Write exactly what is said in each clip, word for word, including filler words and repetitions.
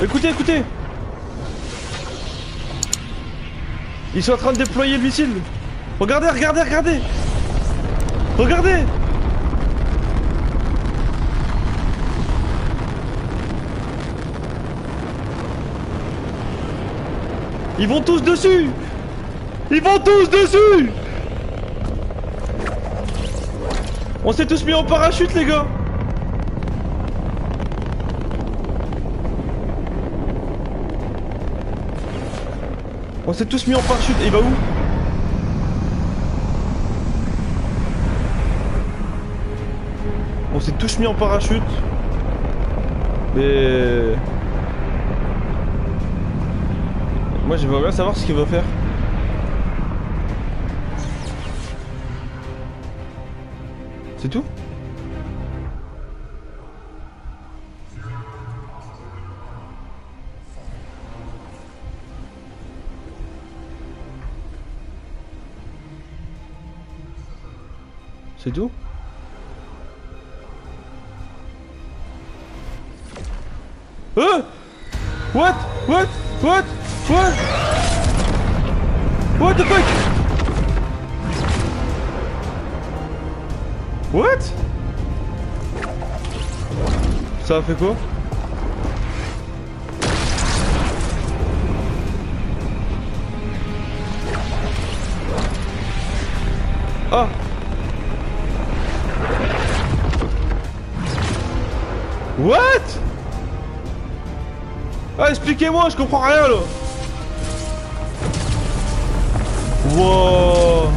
Écoutez, écoutez. Ils sont en train de déployer le missile. Regardez, regardez, regardez. Regardez. Ils vont tous dessus. Ils vont tous dessus. On s'est tous mis en parachute, les gars. On s'est tous mis en parachute. Et il va où? On s'est tous mis en parachute. Mais... moi, j'aimerais bien savoir ce qu'il va faire. C'est tout? C'est tout? Euh What? What? What? What? What the fuck? What? Ça a fait quoi? Ah! What? Ah, expliquez-moi, je comprends rien là. Wow.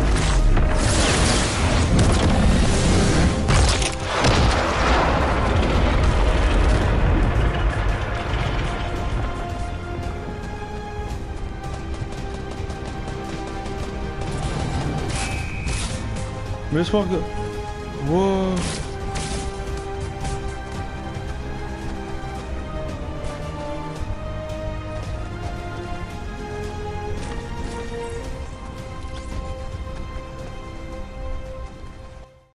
Mais je crois que... wow.